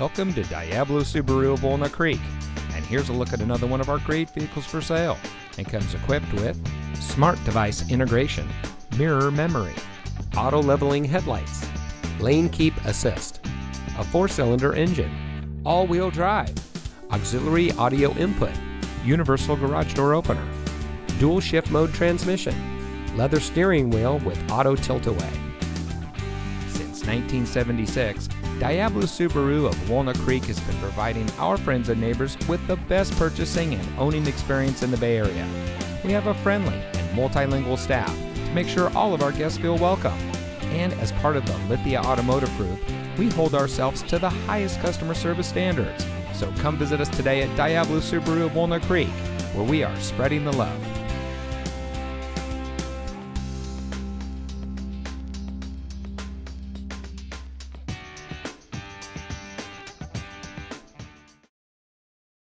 Welcome to Diablo Subaru of Walnut Creek, and here's a look at another one of our great vehicles for sale. It comes equipped with smart device integration, mirror memory, auto leveling headlights, lane keep assist, a 4-cylinder engine, all-wheel drive, auxiliary audio input, universal garage door opener, dual shift mode transmission, leather steering wheel with auto tilt-away. Since 1976, Diablo Subaru of Walnut Creek has been providing our friends and neighbors with the best purchasing and owning experience in the Bay Area. We have a friendly and multilingual staff to make sure all of our guests feel welcome. And as part of the Lithia Automotive Group, we hold ourselves to the highest customer service standards. So come visit us today at Diablo Subaru of Walnut Creek, where we are spreading the love.